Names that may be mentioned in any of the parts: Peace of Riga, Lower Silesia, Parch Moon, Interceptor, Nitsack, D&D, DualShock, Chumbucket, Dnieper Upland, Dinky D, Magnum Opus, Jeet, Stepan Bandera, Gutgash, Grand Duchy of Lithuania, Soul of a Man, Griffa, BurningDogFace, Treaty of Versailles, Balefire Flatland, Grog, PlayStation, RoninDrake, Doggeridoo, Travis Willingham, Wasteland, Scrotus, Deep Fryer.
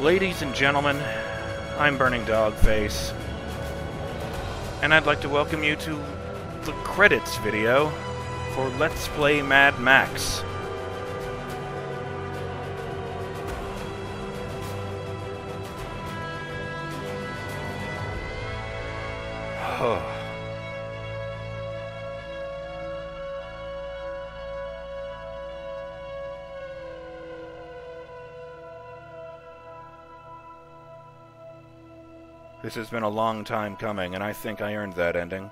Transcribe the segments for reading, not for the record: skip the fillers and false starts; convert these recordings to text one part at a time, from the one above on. Ladies and gentlemen, I'm BurningDogFace, and I'd like to welcome you to the credits video for Let's Play Mad Max. Oh. This has been a long time coming, and I think I earned that ending.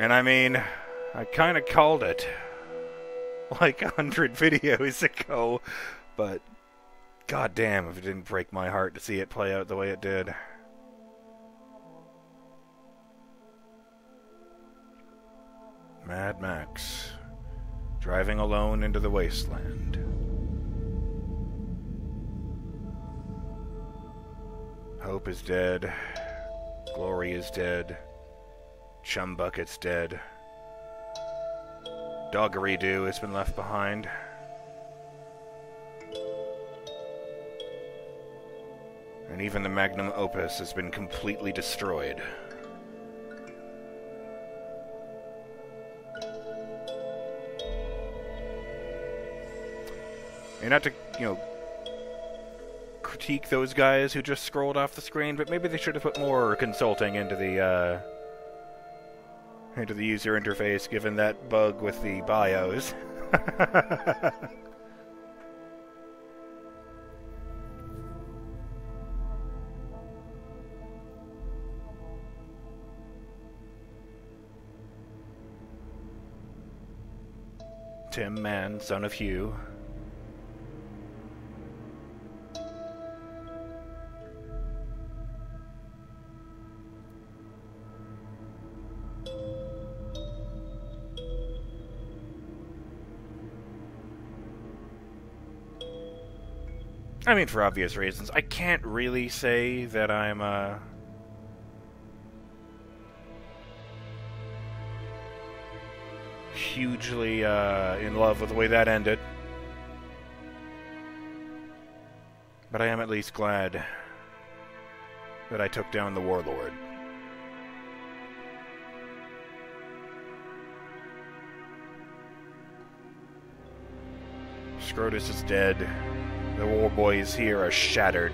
And I mean, I kinda called it like 100 videos ago, but goddamn if it didn't break my heart to see it play out the way it did. Mad Max. Driving alone into the wasteland. Hope is dead. Glory is dead. Chumbucket's dead. Doggeridoo has been left behind. And even the Magnum Opus has been completely destroyed. And not to, you know, critique those guys who just scrolled off the screen, but maybe they should have put more consulting into the user interface, given that bug with the bios. Tim Mann, son of Hugh. I mean, for obvious reasons, I can't really say that I'm, hugely, in love with the way that ended. But I am at least glad that I took down the Warlord. Scrotus is dead. The war boys here are shattered.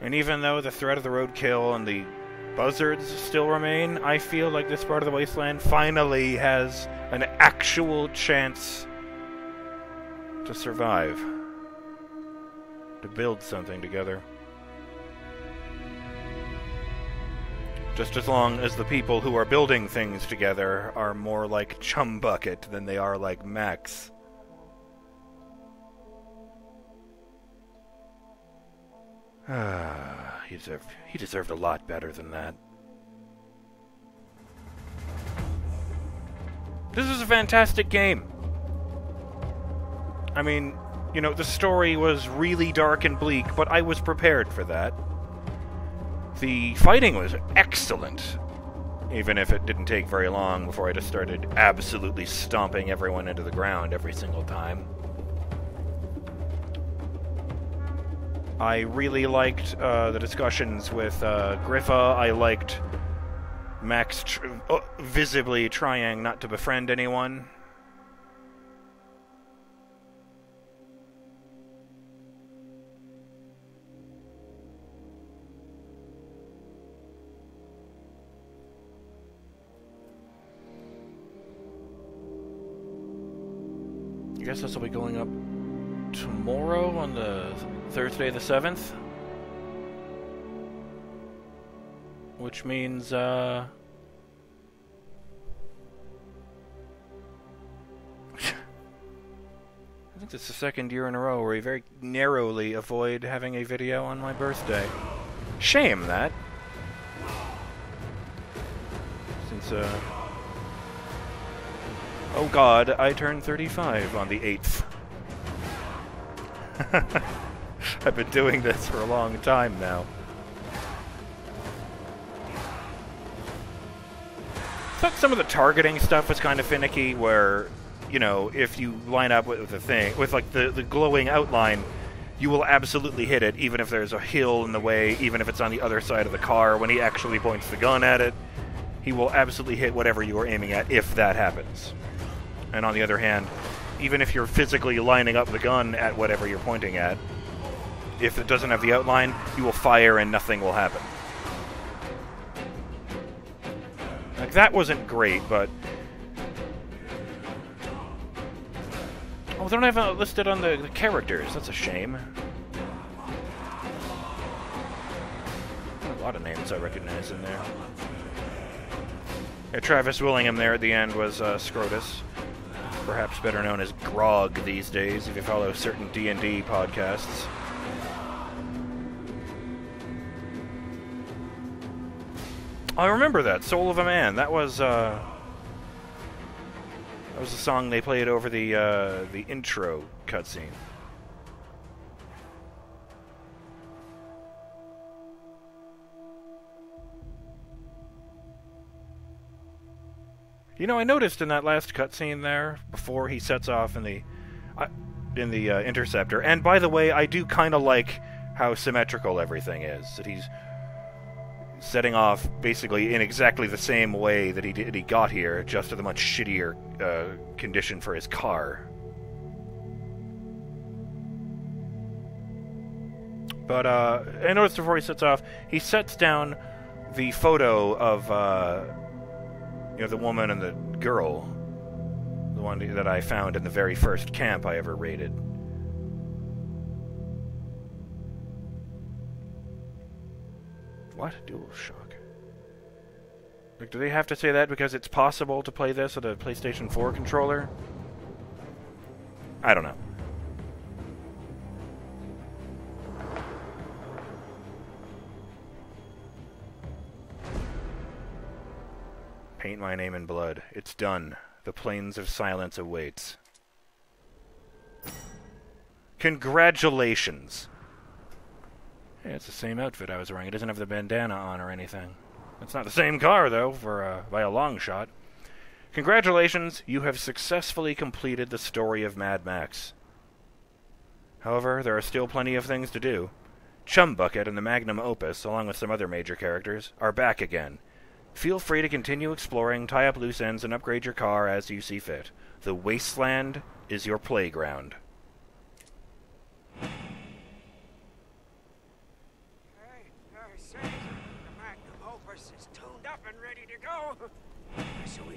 And even though the threat of the roadkill and the buzzards still remain, I feel like this part of the wasteland finally has an actual chance to survive. To build something together. Just as long as the people who are building things together are more like Chumbucket than they are like Max. He deserved a lot better than that. This is a fantastic game. I mean, you know, the story was really dark and bleak, but I was prepared for that. The fighting was excellent, even if it didn't take very long before I just started absolutely stomping everyone into the ground every single time. I really liked the discussions with Griffa. I liked Max visibly trying not to befriend anyone. I guess this will be going up tomorrow on the Thursday the 7th, which means I think it's the second year in a row where I very narrowly avoid having a video on my birthday. Shame that, since oh god, I turned 35 on the 8th. I've been doing this for a long time now. thought some of the targeting stuff was kind of finicky, where, you know, if you line up with a thing, with like the glowing outline, you will absolutely hit it, even if there's a hill in the way, even if it's on the other side of the car. When he actually points the gun at it, he will absolutely hit whatever you are aiming at if that happens. And on the other hand, even if you're physically lining up the gun at whatever you're pointing at, if it doesn't have the outline, you will fire and nothing will happen. Like, that wasn't great, but... Oh, they don't have it listed on the characters. That's a shame. A lot of names I recognize in there. Yeah, Travis Willingham there at the end was Scrotus. Perhaps better known as Grog these days, if you follow certain D&D podcasts. I remember that, Soul of a Man. That was the song they played over the intro cutscene. You know, I noticed in that last cutscene there, before he sets off in the Interceptor. And by the way, I do kind of like how symmetrical everything is. That he's setting off basically in exactly the same way that he got here, just to the much shittier condition for his car. But I noticed before he sets off, he sets down the photo of you know, the woman and the girl, the one that I found in the very first camp I ever raided. What? DualShock. Like, do they have to say that because it's possible to play this at a PlayStation 4 controller? I don't know. Paint my name in blood. It's done. The plains of silence awaits. Congratulations! Yeah, it's the same outfit I was wearing. It doesn't have the bandana on or anything. It's not the same car, though, for by a long shot. Congratulations, you have successfully completed the story of Mad Max. However, there are still plenty of things to do. Chumbucket and the Magnum Opus, along with some other major characters, are back again. Feel free to continue exploring, tie up loose ends, and upgrade your car as you see fit. The Wasteland is your playground.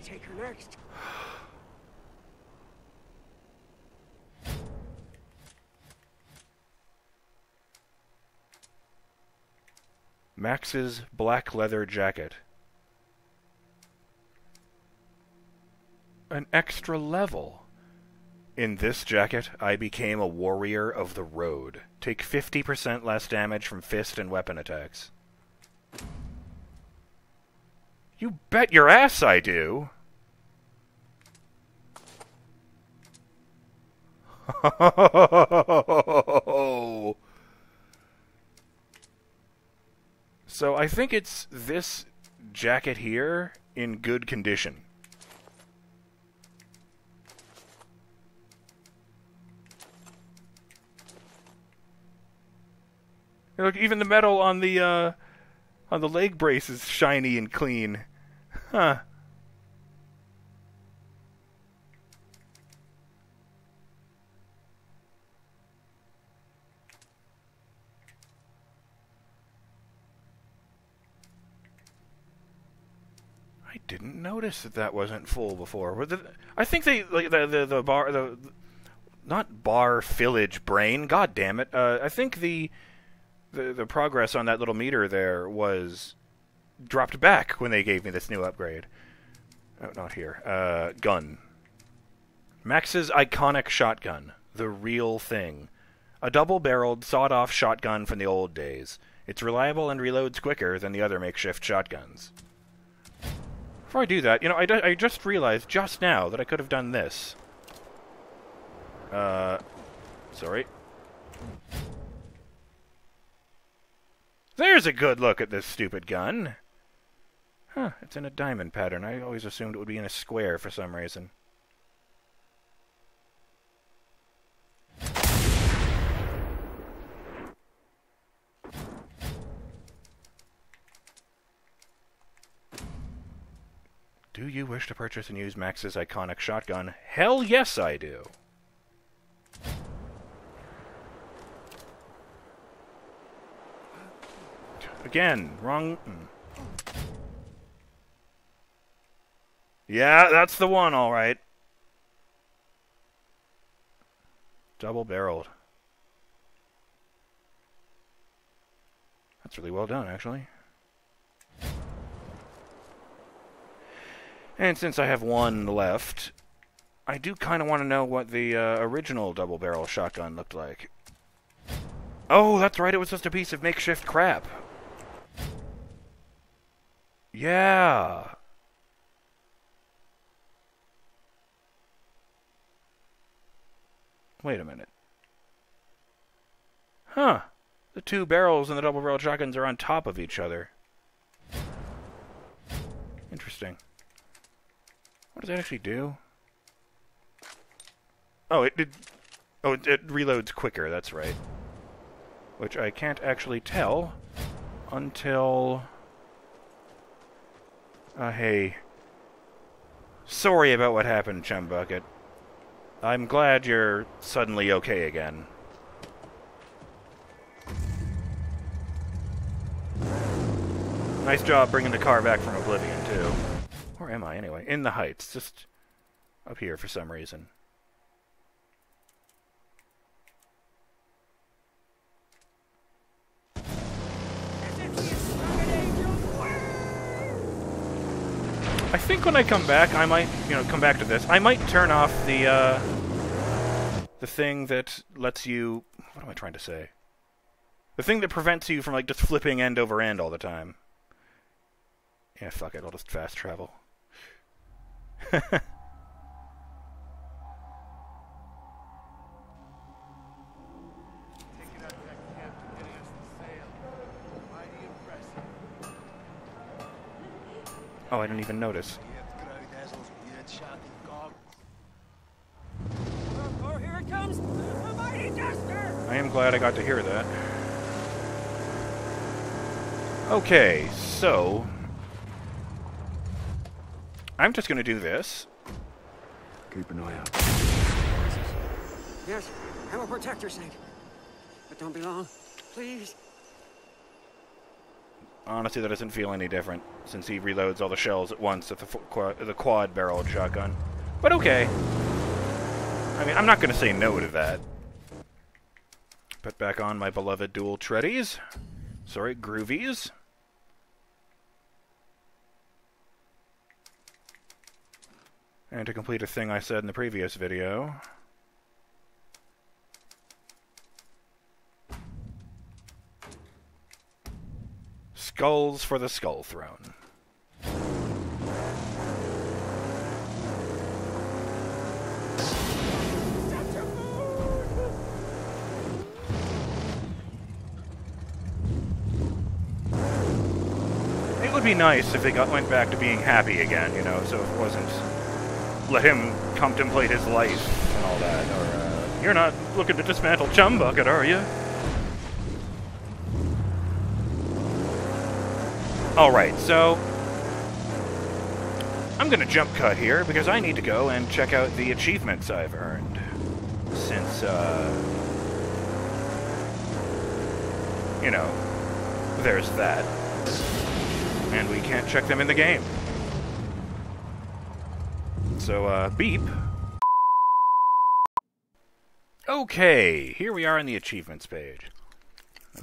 Take her next. Max's black leather jacket. An extra level. In this jacket, I became a warrior of the road. Take 50% less damage from fist and weapon attacks. You bet your ass I do! So I think it's this jacket here in good condition. And look, even the metal on the leg brace is shiny and clean. Huh. I didn't notice that that wasn't full before. I think they like the bar the not bar fillage brain. God damn it! I think the progress on that little meter there was dropped back when they gave me this new upgrade. Oh, not here. Gun. Max's iconic shotgun. The real thing. A double-barreled, sawed-off shotgun from the old days. It's reliable and reloads quicker than the other makeshift shotguns. Before I do that, you know, I just realized just now that I could have done this. Sorry. There's a good look at this stupid gun. Huh, it's in a diamond pattern. I always assumed it would be in a square for some reason. Do you wish to purchase and use Max's iconic shotgun? Hell yes, I do! Again, wrong... Yeah, that's the one, alright. Double-barreled. That's really well done, actually. And since I have one left, I do kind of want to know what the original double-barrel shotgun looked like. Oh, that's right, it was just a piece of makeshift crap. Yeah! Wait a minute. Huh. The two barrels and the double-barreled shotguns are on top of each other. Interesting. What does that actually do? Oh, it reloads quicker, that's right. Which I can't actually tell until... hey. Sorry about what happened, Chumbucket. I'm glad you're suddenly okay again. Nice job bringing the car back from Oblivion, too. Where am I, anyway? In the Heights. Just up here for some reason. I think when I come back, I might, you know, come back to this. I might turn off the thing that lets you... What am I trying to say? The thing that prevents you from, like, just flipping end over end all the time. Yeah, fuck it. I'll just fast travel. Oh, I didn't even notice. Oh, here it comes! The mighty Jester! I am glad I got to hear that. Okay, so... I'm just gonna do this. Keep an eye out. Yes, I will protect your sake. But don't be long, please. Honestly, that doesn't feel any different, since he reloads all the shells at once at the quad-barreled shotgun. But okay. I mean, I'm not gonna say no to that. Put back on my beloved dual treadies. Sorry, groovies. And to complete a thing I said in the previous video... Skulls for the Skull Throne. It would be nice if they went back to being happy again, you know, so it wasn't... Let him contemplate his life and all that, or, you're not looking to dismantle Chumbucket, are you? Alright, so... I'm gonna jump cut here, because I need to go and check out the achievements I've earned. Since, you know, there's that. And we can't check them in the game. So, beep. Okay, here we are on the achievements page.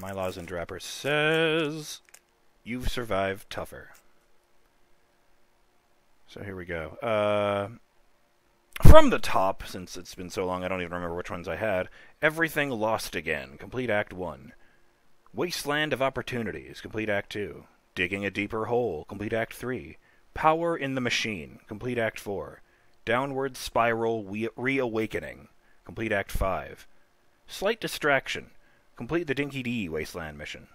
My Lozenge Rapper says, you've survived tougher. So here we go. From the top, since it's been so long I don't even remember which ones I had, Everything Lost Again, complete Act 1. Wasteland of Opportunities, complete Act 2. Digging a Deeper Hole, complete Act 3. Power in the Machine, complete Act 4. Downward Spiral Reawakening, complete Act 5. Slight Distraction, complete the Dinky D Wasteland mission.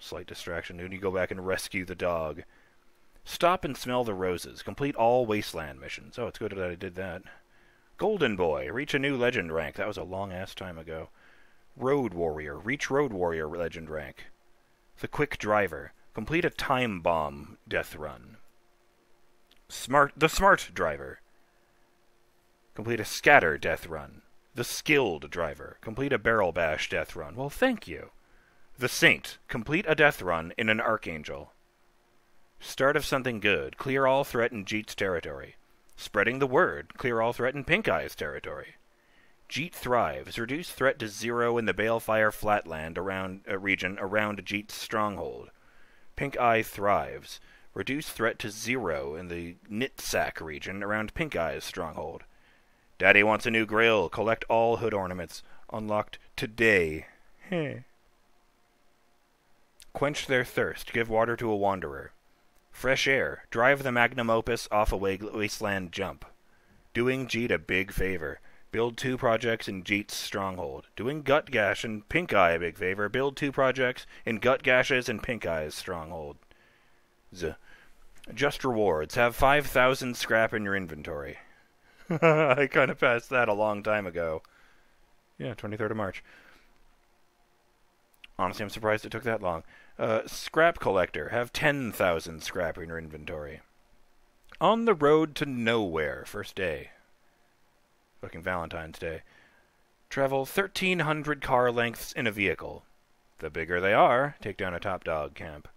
Slight Distraction, and you go back and rescue the dog. Stop and smell the roses. Complete all Wasteland missions. Oh, it's good that I did that. Golden Boy. Reach a new Legend rank. That was a long-ass time ago. Road Warrior. Reach Road Warrior Legend rank. The Quick Driver. Complete a Time Bomb death run. The Smart Driver. Complete a Scatter death run. The Skilled Driver. Complete a Barrel Bash death run. Well, thank you. The Saint. Complete a death run in an Archangel. Start of something good. Clear all threatened Jeet's territory. Spreading the word. Clear all threatened Pink Eye's territory. Jeet thrives. Reduce threat to 0 in the Balefire Flatland region around Jeet's stronghold. Pink Eye thrives. Reduce threat to 0 in the Nitsack region around Pink Eye's stronghold. Daddy wants a new grill. Collect all hood ornaments. Unlocked today. Heh. Quench their thirst. Give water to a wanderer. Fresh air. Drive the Magnum Opus off a Wasteland jump. Doing Jeet a big favor. Build 2 projects in Jeet's stronghold. Doing Gutgash and Pink Eye a big favor. Build 2 projects in Gutgash's and Pink Eye's stronghold. Just rewards. Have 5,000 scrap in your inventory. I kind of passed that a long time ago. Yeah, 23rd of March. Honestly, I'm surprised it took that long. Scrap Collector. Have 10,000 scrap in your inventory. On the road to nowhere. First day. Fucking Valentine's Day. Travel 1,300 car lengths in a vehicle. The bigger they are, take down a top dog camp.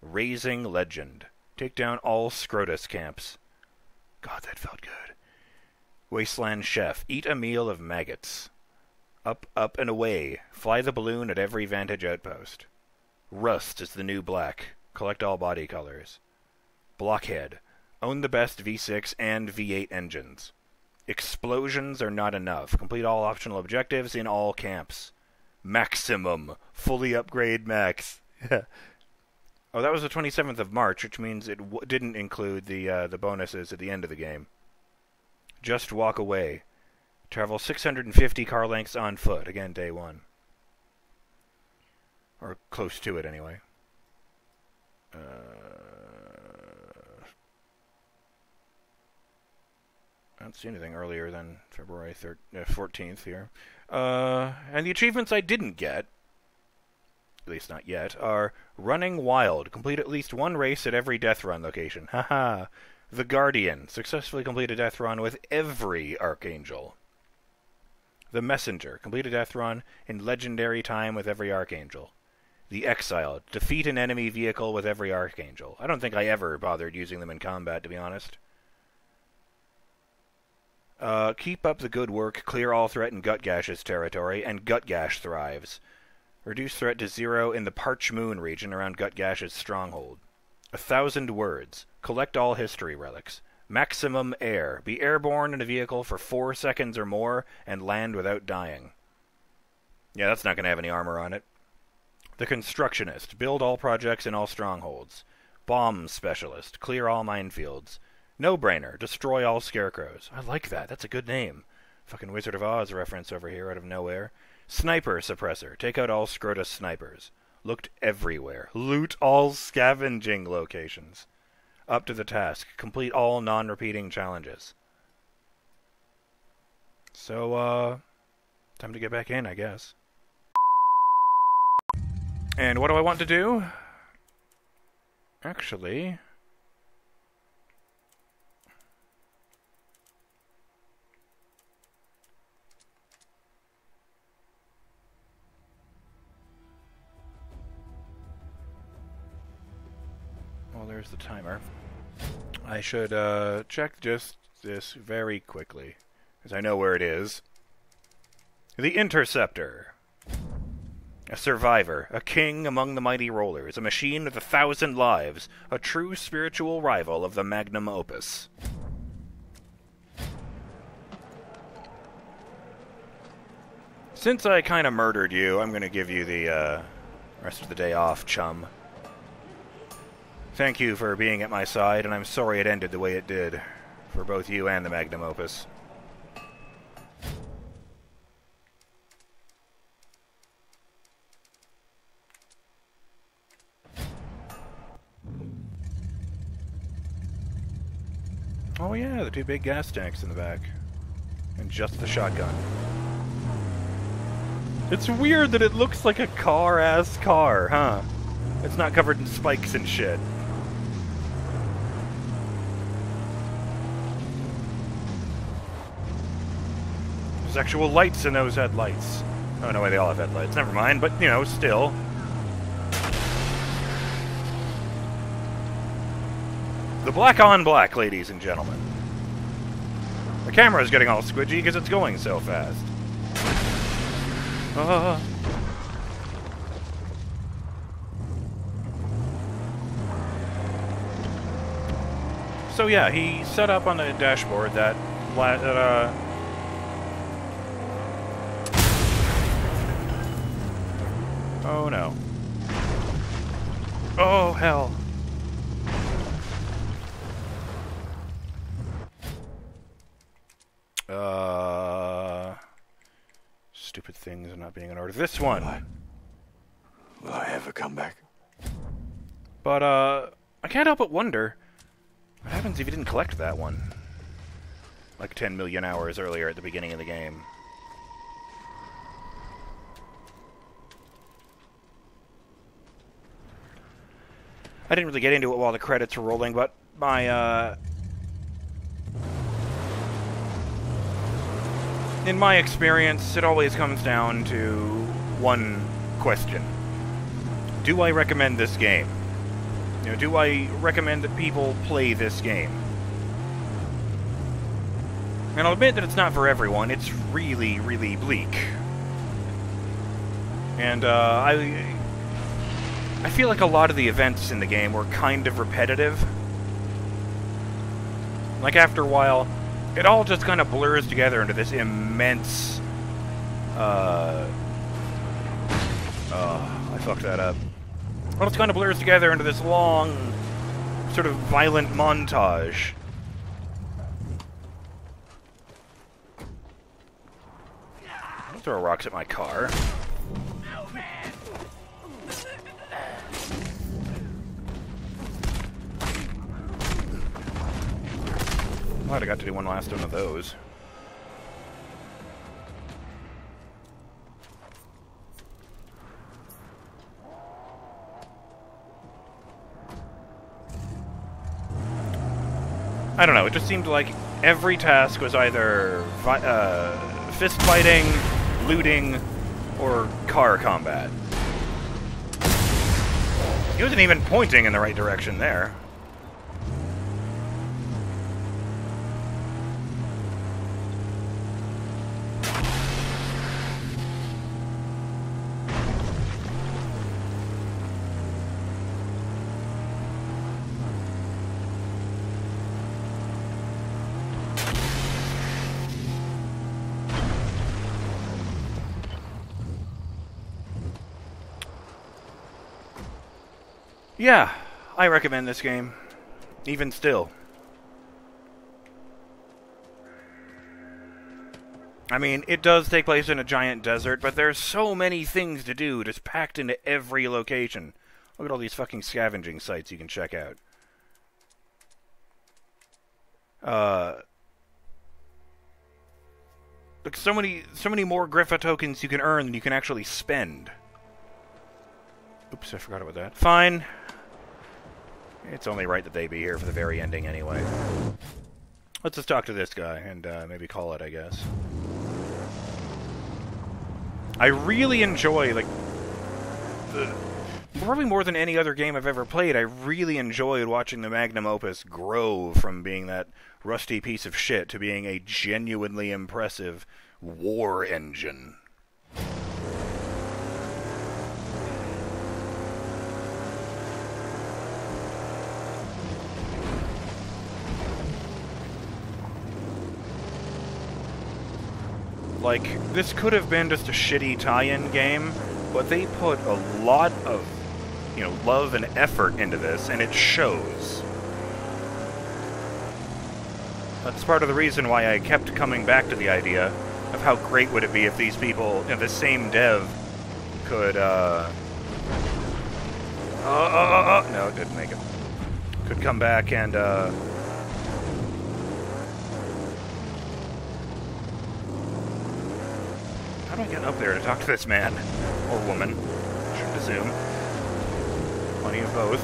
Raising Legend. Take down all Scrotus camps. God, that felt good. Wasteland Chef. Eat a meal of maggots. Up, up, and away. Fly the balloon at every vantage outpost. Rust is the new black. Collect all body colors. Blockhead. Own the best V6 and V8 engines. Explosions are not enough. Complete all optional objectives in all camps. Maximum. Fully upgrade max. Oh, that was the 27th of March, which means it didn't include the bonuses at the end of the game. Just walk away. Travel 650 car lengths on foot. Again, day one. Or close to it, anyway. I don't see anything earlier than February 14th here. And the achievements I didn't get, at least not yet, are Running Wild. Complete at least 1 race at every death run location. Haha! The Guardian. Successfully complete a death run with every Archangel. The Messenger. Complete a death run in legendary time with every Archangel. The Exiled. Defeat an enemy vehicle with every Archangel. I don't think I ever bothered using them in combat, to be honest. Keep up the good work. Clear all threat in Gutgash's territory, and Gutgash thrives. Reduce threat to 0 in the Parch Moon region around Gutgash's stronghold. 1,000 words. Collect all history relics. Maximum air. Be airborne in a vehicle for 4 seconds or more and land without dying. Yeah, that's not going to have any armor on it. The Constructionist. Build all projects in all strongholds. Bomb Specialist. Clear all minefields. No-brainer. Destroy all scarecrows. I like that. That's a good name. Fucking Wizard of Oz reference over here out of nowhere. Sniper Suppressor. Take out all Scrotus snipers. Looked everywhere. Loot all scavenging locations. Up to the task. Complete all non-repeating challenges. So, time to get back in, I guess. And what do I want to do? Actually... well, there's the timer. I should check just this very quickly, because I know where it is. The Interceptor. A survivor, a king among the mighty rollers, a machine with 1,000 lives, a true spiritual rival of the Magnum Opus. Since I kind of murdered you, I'm going to give you the rest of the day off, chum. Thank you for being at my side, and I'm sorry it ended the way it did, for both you and the Magnum Opus. Oh yeah, the two big gas tanks in the back. And just the shotgun. It's weird that it looks like a car-ass car, huh? It's not covered in spikes and shit. There's actual lights in those headlights. Oh no way, they all have headlights. Never mind, but you know, still. The black on black, ladies and gentlemen. The camera's getting all squidgy because it's going so fast. So yeah, he set up on the dashboard that oh no. Oh hell. Stupid things are not being in order. This one! Will I ever come back? But, I can't help but wonder what happens if you didn't collect that one. Like 10 million hours earlier at the beginning of the game. I didn't really get into it while the credits were rolling, but my, in my experience, it always comes down to one question. Do I recommend this game? You know, do I recommend that people play this game? And I'll admit that it's not for everyone. It's really, really bleak. And, I feel like a lot of the events in the game were kind of repetitive. Like, after a while, it all just kind of blurs together into this immense, I fucked that up. It all just kind of blurs together into this long, sort of violent montage. Don't throw rocks at my car. Glad I got to do one last one of those. I don't know, it just seemed like every task was either fist fighting, looting, or car combat. He wasn't even pointing in the right direction there. Yeah, I recommend this game, even still. I mean, it does take place in a giant desert, but there's so many things to do just packed into every location. Look at all these fucking scavenging sites you can check out. Look, so many more Griffa tokens you can earn than you can actually spend. Oops, I forgot about that. Fine. It's only right that they be here for the very ending anyway. Let's just talk to this guy and maybe call it, I guess. I really enjoy, like, probably more than any other game I've ever played, I really enjoyed watching the Magnum Opus grow from being that rusty piece of shit to being a genuinely impressive war engine. Like, this could have been just a shitty tie-in game, but they put a lot of, you know, love and effort into this, and it shows. That's part of the reason why I kept coming back to the idea of how great would it be if these people, you know, the same dev could, no, it didn't make it. Could come back and, How do I get up there to talk to this man? Or woman, I should presume. Plenty of both.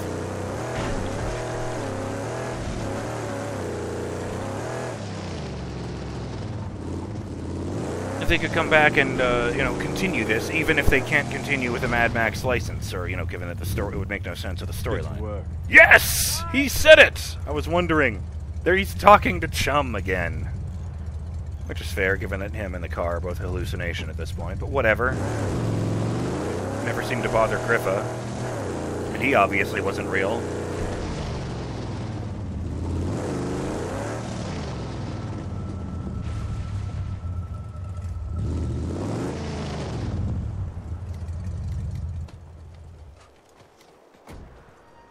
If they could come back and, you know, continue this, even if they can't continue with a Mad Max license, or, you know, given that the story, it would make no sense of the storyline. Yes! He said it! I was wondering. There he's talking to Chum again. Which is fair, given that him and the car are both hallucination at this point, but whatever. Never seemed to bother Griffa. And he obviously wasn't real.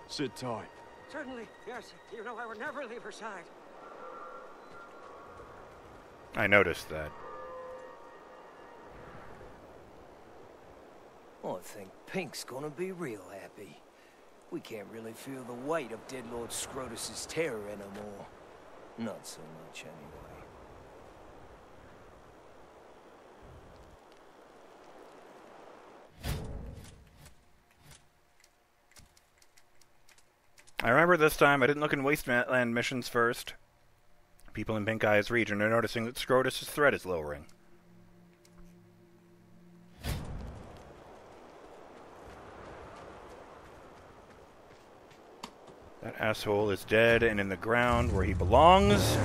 Sit tight. Certainly, yes. You know I would never leave her side. I noticed that. I think Pink's gonna be real happy. We can't really feel the weight of Dead Lord Scrotus's terror anymore. Not so much, anyway. I remember this time I didn't look in Wasteland missions first. People in Pink Eye's region are noticing that Scrotus's threat is lowering. That asshole is dead and in the ground where he belongs.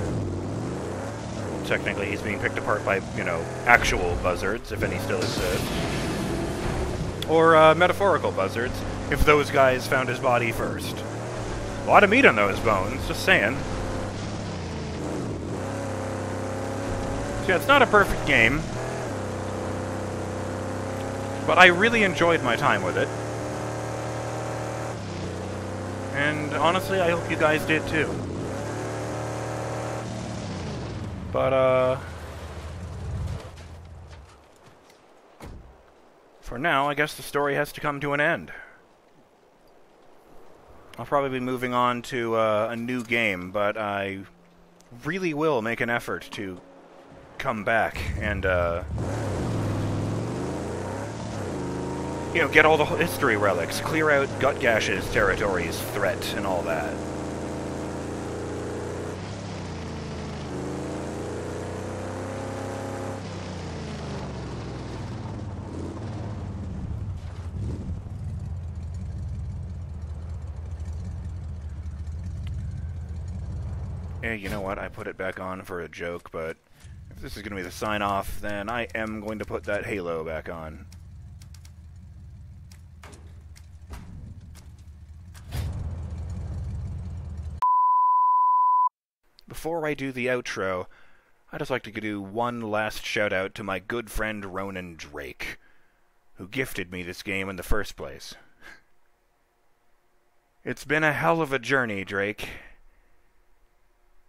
Technically, he's being picked apart by, you know, actual buzzards, if any still exist. Or metaphorical buzzards, if those guys found his body first. A lot of meat on those bones, just saying. Yeah, it's not a perfect game, but I really enjoyed my time with it. And honestly, I hope you guys did too. But, for now, I guess the story has to come to an end. I'll probably be moving on to a new game, but I really will make an effort to come back and, you know, get all the history relics, clear out Gutgash's territories, threat, and all that. Hey, you know what? I put it back on for a joke, but if this is going to be the sign-off, then I am going to put that halo back on. Before I do the outro, I'd just like to do one last shout-out to my good friend RoninDrake, who gifted me this game in the first place. It's been a hell of a journey, Drake.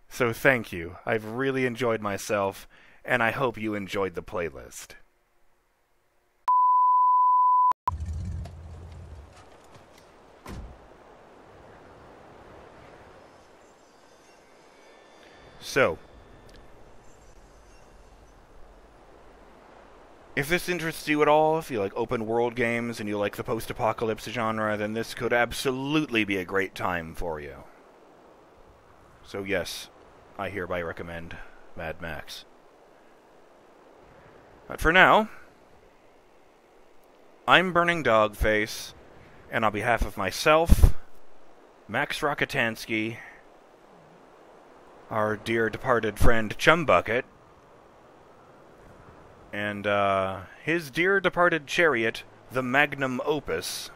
So thank you. I've really enjoyed myself, and I hope you enjoyed the playlist. So, if this interests you at all, if you like open world games and you like the post-apocalypse genre, then this could absolutely be a great time for you. So yes, I hereby recommend Mad Max. But for now, I'm BurningDogFace, and on behalf of myself, Max Rockatansky, our dear departed friend Chumbucket, and his dear departed chariot, the Magnum Opus,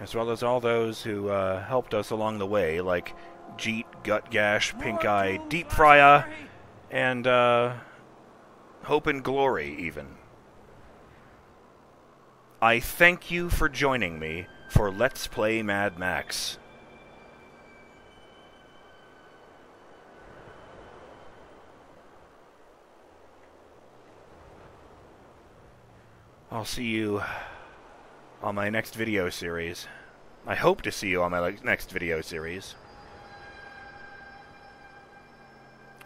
as well as all those who helped us along the way, like Jeet, Gutgash, Pink Eye, Deep Fryer, and Hope and Glory, even. I thank you for joining me for Let's Play Mad Max. I'll see you on my next video series. I hope to see you on my next video series.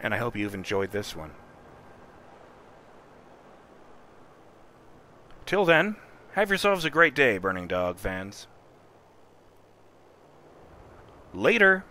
And I hope you've enjoyed this one. Till then, have yourselves a great day, Burning Dog fans. Later!